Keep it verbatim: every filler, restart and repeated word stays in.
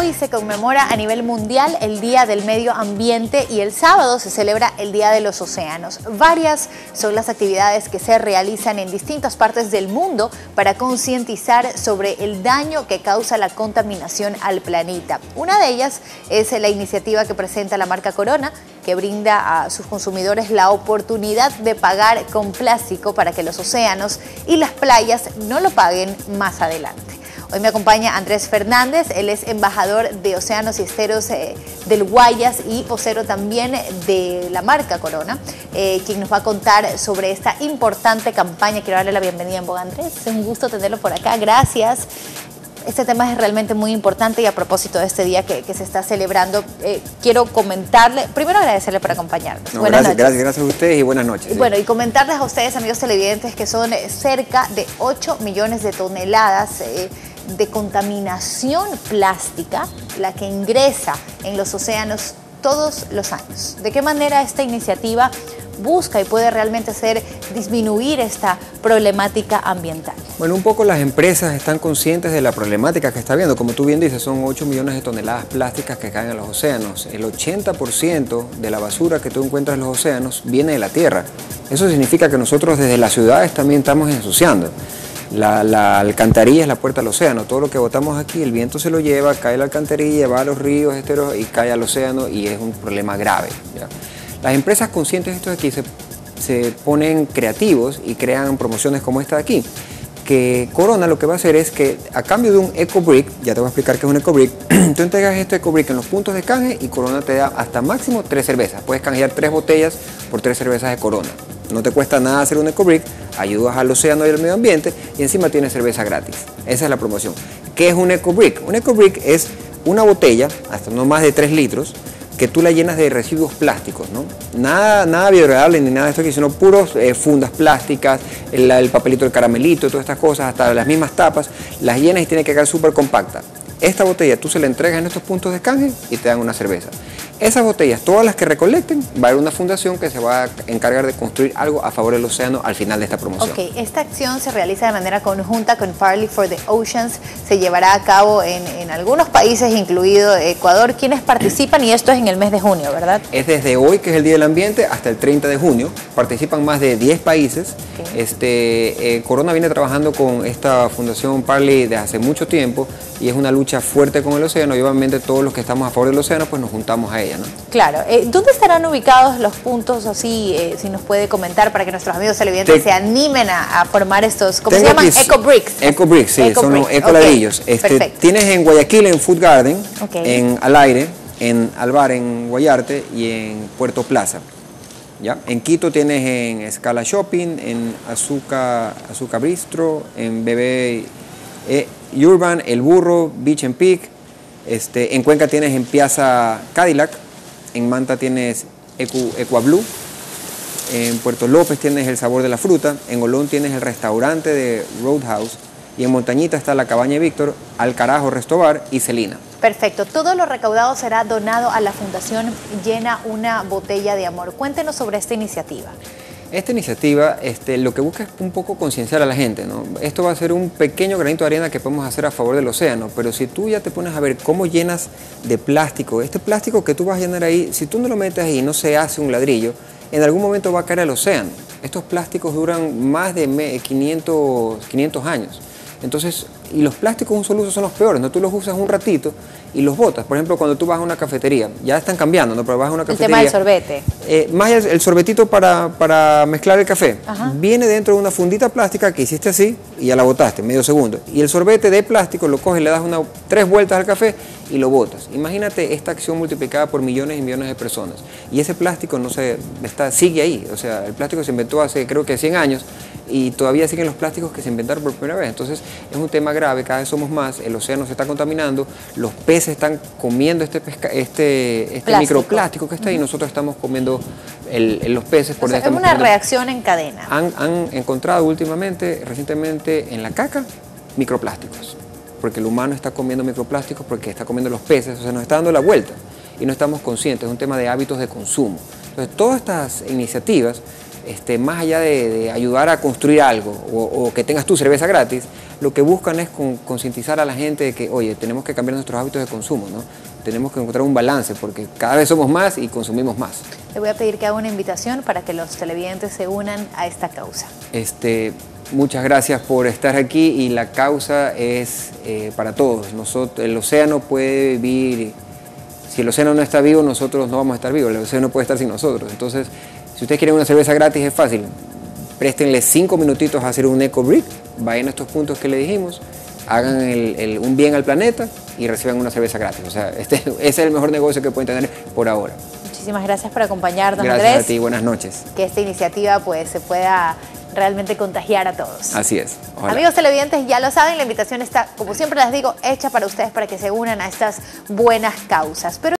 hoy se conmemora a nivel mundial el Día del Medio Ambiente y el sábado se celebra el Día de los Océanos. Varias son las actividades que se realizan en distintas partes del mundo para concientizar sobre el daño que causa la contaminación al planeta. Una de ellas es la iniciativa que presenta la marca Corona, que brinda a sus consumidores la oportunidad de pagar con plástico para que los océanos y las playas no lo paguen más adelante. Hoy me acompaña Andrés Fernández, él es embajador de Océanos y Esteros eh, del Guayas y vocero también de la marca Corona, eh, quien nos va a contar sobre esta importante campaña. Quiero darle la bienvenida en Boga, Andrés, es un gusto tenerlo por acá, gracias. Este tema es realmente muy importante y a propósito de este día que, que se está celebrando, eh, quiero comentarle, primero agradecerle por acompañarnos. No, buenas gracias, noches. Gracias, gracias a ustedes y buenas noches. Y sí. Bueno, y comentarles a ustedes, amigos televidentes, que son cerca de ocho millones de toneladas eh, de contaminación plástica la que ingresa en los océanos todos los años. ¿De qué manera esta iniciativa busca y puede realmente hacer disminuir esta problemática ambiental? Bueno, un poco las empresas están conscientes de la problemática que está habiendo. Como tú bien dices, son ocho millones de toneladas plásticas que caen a los océanos. El ochenta por ciento de la basura que tú encuentras en los océanos viene de la tierra. Eso significa que nosotros desde las ciudades también estamos ensuciando. La, la alcantarilla es la puerta al océano, todo lo que botamos aquí, el viento se lo lleva, cae la alcantarilla, va a los ríos, esteros y cae al océano y es un problema grave, ¿ya? Las empresas conscientes de esto de aquí se, se ponen creativos y crean promociones como esta de aquí, que Corona lo que va a hacer es que a cambio de un eco brick, ya te voy a explicar qué es un eco brick, tú entregas este eco brick en los puntos de canje y Corona te da hasta máximo tres cervezas, puedes canjear tres botellas por tres cervezas de Corona. No te cuesta nada hacer un eco-brick, ayudas al océano y al medio ambiente y encima tienes cerveza gratis. Esa es la promoción. ¿Qué es un eco-brick? Un eco-brick es una botella, hasta no más de tres litros, que tú la llenas de residuos plásticos, ¿no? Nada, nada biodegradable ni nada de esto aquí, sino puros eh, fundas plásticas, el, el papelito del caramelito, todas estas cosas, hasta las mismas tapas, las llenas y tiene que quedar súper compacta. Esta botella tú se la entregas en estos puntos de canje y te dan una cerveza. Esas botellas, todas las que recolecten, va a haber una fundación que se va a encargar de construir algo a favor del océano al final de esta promoción. Ok, esta acción se realiza de manera conjunta con Parley for the Oceans, se llevará a cabo en, en algunos países, incluido Ecuador. ¿Quiénes participan? Y esto es en el mes de junio, ¿verdad? Es desde hoy, que es el Día del Ambiente, hasta el treinta de junio. Participan más de diez países. Okay. Este, eh, Corona viene trabajando con esta fundación Parley desde hace mucho tiempo y es una lucha fuerte con el océano y obviamente todos los que estamos a favor del océano pues nos juntamos a ello. ¿No? Claro. Eh, ¿Dónde estarán ubicados los puntos, así, eh, si nos puede comentar, para que nuestros amigos televidentes Te... se animen a, a formar estos, ¿cómo Tengo se llaman? Eco Bricks. Eco Bricks, sí, Eco son bricks. Eco ladrillos. Okay. Este, tienes en Guayaquil, en Food Garden, okay, en Al Aire, en Albar, en Guayarte y en Puerto Plaza. ¿Ya? En Quito tienes en Scala Shopping, en Azúcar, Azúcar Bistro, en Bebé, eh, Urban, El Burro, Beach and Peak. Este, en Cuenca tienes en Piazza Cadillac, en Manta tienes Ecu, Ecuablú, en Puerto López tienes El Sabor de la Fruta, en Olón tienes el restaurante de Roadhouse y en Montañita está la Cabaña de Víctor, Alcarajo Restobar y Celina. Perfecto, todo lo recaudado será donado a la Fundación Llena una Botella de Amor. Cuéntenos sobre esta iniciativa. Esta iniciativa este, lo que busca es un poco concienciar a la gente, ¿no? Esto va a ser un pequeño granito de arena que podemos hacer a favor del océano, pero si tú ya te pones a ver cómo llenas de plástico, este plástico que tú vas a llenar ahí, si tú no lo metes ahí y no se hace un ladrillo, en algún momento va a caer al océano. Estos plásticos duran más de quinientos años. Entonces, y los plásticos de un solo uso son los peores, ¿no? Tú los usas un ratito y los botas. Por ejemplo, cuando tú vas a una cafetería, ya están cambiando, ¿no? Pero vas a una cafetería... El tema del sorbete. Eh, más el, el sorbetito para, para mezclar el café. Ajá. Viene dentro de una fundita plástica que hiciste así y ya la botaste, medio segundo. Y el sorbete de plástico lo coges, le das una, tres vueltas al café y lo botas. Imagínate esta acción multiplicada por millones y millones de personas. Y ese plástico no se, está, sigue ahí. O sea, el plástico se inventó hace creo que cien años y todavía siguen los plásticos que se inventaron por primera vez. Entonces, es un tema grave, cada vez somos más, el océano se está contaminando, los peces están comiendo este, pesca, este, este microplástico que está ahí, uh-huh, y nosotros estamos comiendo el, el, los peces. Por o sea, es una comiendo. reacción en cadena. Han, han encontrado últimamente, recientemente, en la caca, microplásticos, porque el humano está comiendo microplásticos porque está comiendo los peces, o sea, nos está dando la vuelta y no estamos conscientes, es un tema de hábitos de consumo. Entonces, todas estas iniciativas, este, más allá de, de ayudar a construir algo o, o que tengas tu cerveza gratis, lo que buscan es con, concientizar a la gente de que, oye, tenemos que cambiar nuestros hábitos de consumo, ¿no? Tenemos que encontrar un balance porque cada vez somos más y consumimos más. Le voy a pedir que haga una invitación para que los televidentes se unan a esta causa. Este, muchas gracias por estar aquí y la causa es eh, para todos. Nosotros, el océano puede vivir, si el océano no está vivo, nosotros no vamos a estar vivos, el océano puede estar sin nosotros. Entonces, si ustedes quieren una cerveza gratis es fácil, préstenle cinco minutitos a hacer un eco break, vayan a estos puntos que le dijimos, hagan el, el, un bien al planeta y reciban una cerveza gratis. O sea, este, ese es el mejor negocio que pueden tener por ahora. Muchísimas gracias por acompañarnos, Andrés. Gracias a ti, buenas noches. Que esta iniciativa pues se pueda realmente contagiar a todos. Así es. Ojalá. Amigos televidentes, ya lo saben, la invitación está, como siempre les digo, hecha para ustedes para que se unan a estas buenas causas. Pero